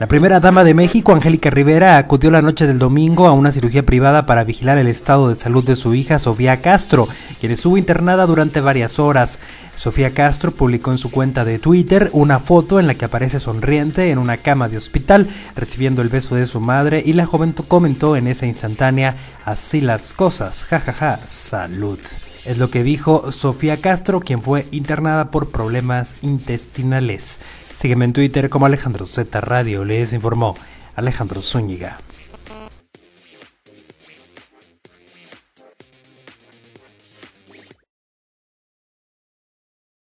La primera dama de México, Angélica Rivera, acudió la noche del domingo a una cirugía privada para vigilar el estado de salud de su hija, Sofía Castro, quien estuvo internada durante varias horas. Sofía Castro publicó en su cuenta de Twitter una foto en la que aparece sonriente en una cama de hospital, recibiendo el beso de su madre, y la joven comentó en esa instantánea: "Así las cosas, jajaja, salud". Es lo que dijo Sofía Castro, quien fue internada por problemas intestinales. Sígueme en Twitter como Alejandro Zeta Radio, les informó Alejandro Zúñiga.